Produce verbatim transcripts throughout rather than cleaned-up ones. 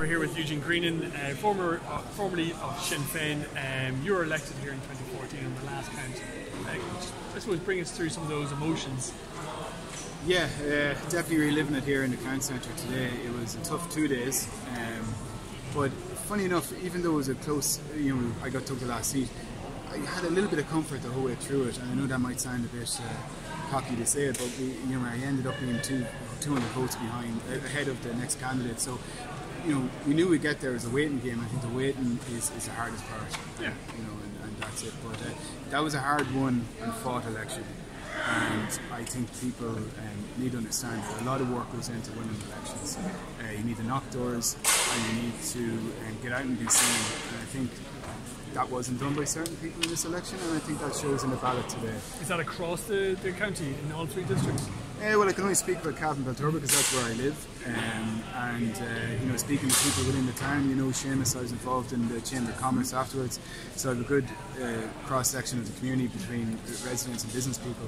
We're here with Eugene Greenan, uh, former, uh, formerly of Sinn Féin. Um, you were elected here in twenty fourteen in the last count. Uh, I suppose bring us through some of those emotions. Yeah, uh, definitely reliving it here in the Crown Centre today. It was a tough two days, um, but funny enough, even though it was a close, you know, I got took the last seat, I had a little bit of comfort the whole way through it. And I know that might sound a bit uh, cocky to say it, but we, you know, I ended up being two, two hundred votes behind, ahead of the next candidate. So, you know, we knew we'd get there. As a waiting game. I think the waiting is, is the hardest part. Yeah. You know, and, and that's it. But uh, that was a hard won and fought election, and I think people um, need to understand that a lot of work goes into winning elections. Uh, you need to knock doors, and you need to um, get out and be seen. And I think that wasn't done by certain people in this election, and I think that shows in the ballot today. Is that across the, the county, in all three districts? Yeah, well, I can only speak about Cavan-Belturbet because that's where I live, um, and uh, you know, speaking to people within the town, you know, Seamus, I was involved in the Chamber of Commerce afterwards, so I have a good uh, cross-section of the community between residents and business people,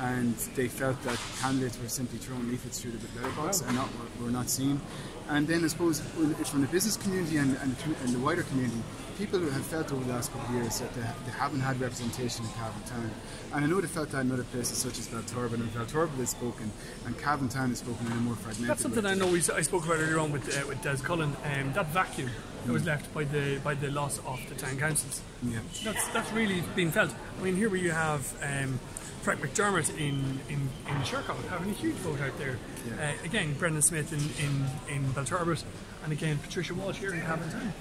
and they felt that candidates were simply throwing leaflets through the letterbox. Wow. And not, were not seen. And then I suppose from the business community and, and, and the wider community, people who have felt over the last couple of years that they, they haven't had representation in Cavan Town. And I know they felt that in other places such as Belturbet, and Belturbet has spoken, and Cavan Town has spoken in a more fragmented way. That's something way. I know we, I spoke about earlier on with, uh, with Des Cullen, um, that vacuum that was left by the by the loss of the town councils. Yeah. That's, that's really been felt. I mean, here where you have um, Frank McDermott in, in, in Shercott having a huge vote out there. Yeah. Uh, again, Brendan Smith in, in, in Belturbet, and again Patricia Walsh here in Cavan Town.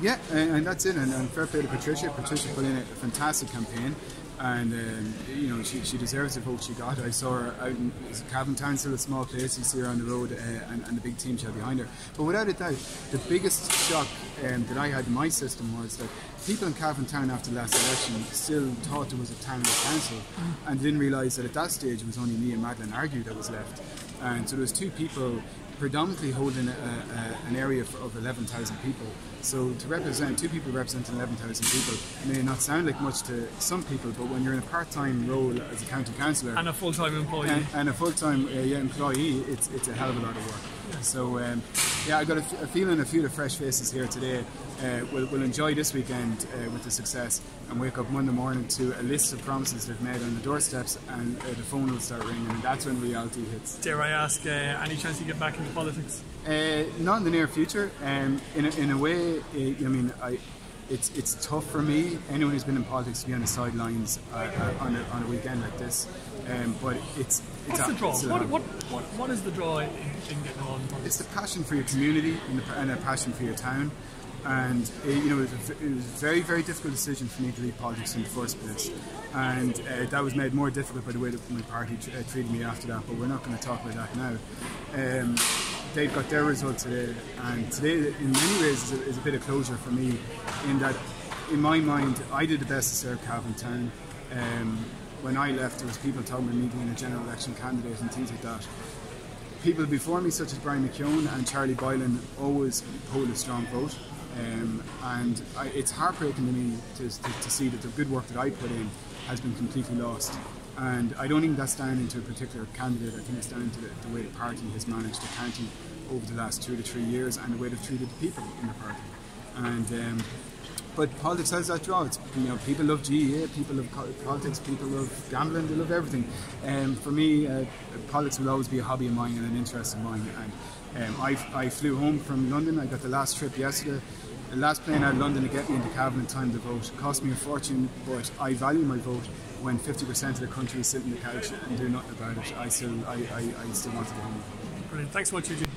Yeah, and, and that's it, and, and fair play to Patricia. Patricia put in a fantastic campaign, and um, you know, she, she deserves the vote she got. I saw her out in Cavan Town, still a small place, you see her on the road, uh, and, and the big team she had behind her. But without a doubt, the biggest shock um, that I had in my system was that people in Cavan Town after the last election still thought there was a town council, and didn't realise that at that stage it was only me and Madeline Argue that was left. And so there was two people predominantly holding a, a, an area for, of eleven thousand people. So to represent, two people representing eleven thousand people may not sound like much to some people, but when you're in a part-time role as a county councillor... And a full-time employee. And, and a full-time uh, yeah, employee, it's, it's a hell of a lot of work. Yeah. So, um, yeah, I got a, a feeling a few of the fresh faces here today uh, will will enjoy this weekend uh, with the success, and wake up Monday morning to a list of promises they've made on the doorsteps, and uh, the phone will start ringing, and that's when reality hits. Dare I ask, uh, any chance you get back into politics? Uh, not in the near future. Um, in, a, in a way, it, I mean, I, it's it's tough for me, anyone who's been in politics, to be on the sidelines uh, uh, on, a, on a weekend like this. Um, but it's, it's what's a, the draw? It's what, what, what, what is the draw in, in getting on politics? It's the passion for your community and, the, and a passion for your town. And uh, you know, it was, a, it was a very, very difficult decision for me to leave politics in the first place, and uh, that was made more difficult by the way that my party uh, treated me after that. But we're not going to talk about that now. Um, They've got their result today, and today in many ways is a, is a bit of closure for me, in that in my mind I did the best to serve Cavan Town. Um, when I left, there was people talking about me being a general election candidate and things like that. People before me such as Brian McKeown and Charlie Bylan always polled a strong vote, um, and I, it's heartbreaking to me to, to, to see that the good work that I put in has been completely lost. And I don't think that's down into a particular candidate. I think it's down to the, the way the party has managed the county over the last two to three years, and the way they've treated the people in the party. And um, but politics has that draw. It's, you know, people love G E A, people love politics, people love gambling, they love everything. Um, for me, uh, politics will always be a hobby of mine and an interest of mine. And um, I, I flew home from London. I got the last trip yesterday. The last plane out of London to get me into Cavan in time to vote. It cost me a fortune, but I value my vote. When fifty percent of the country is sitting on the couch and do nothing about it, I still, I, I, I still want to go home. Brilliant. Thanks so much, Eugene.